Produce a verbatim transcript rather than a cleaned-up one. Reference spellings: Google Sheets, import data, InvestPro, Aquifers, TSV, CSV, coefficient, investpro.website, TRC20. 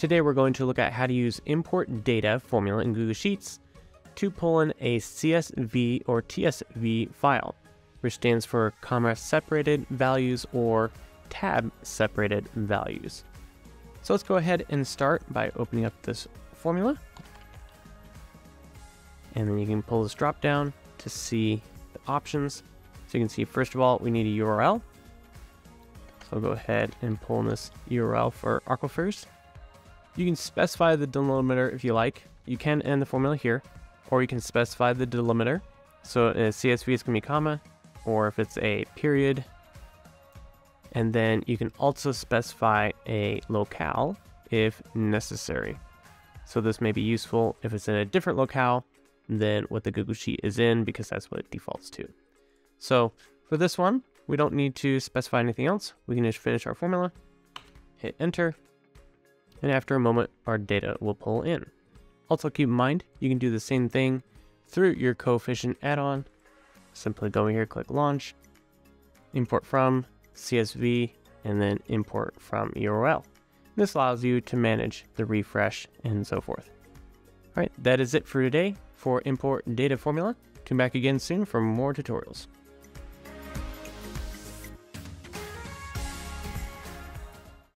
Today we're going to look at how to use import data formula in Google Sheets to pull in a C S V or T S V file, which stands for comma separated values or tab separated values. So let's go ahead and start by opening up this formula. And then you can pull this drop down to see the options. So you can see, first of all, we need a U R L. So I'll go ahead and pull in this U R L for Aquifers. You can specify the delimiter if you like. You can end the formula here, or you can specify the delimiter. So in a C S V, it's going to be comma, or if it's a period. And then you can also specify a locale if necessary. So this may be useful if it's in a different locale than what the Google Sheet is in, because that's what it defaults to. So for this one, we don't need to specify anything else. We can just finish our formula, hit enter, and after a moment, our data will pull in. Also keep in mind, you can do the same thing through your coefficient add-on. Simply go here, click launch, import from C S V, and then import from U R L. This allows you to manage the refresh and so forth. All right, that is it for today for import data formula. Come back again soon for more tutorials.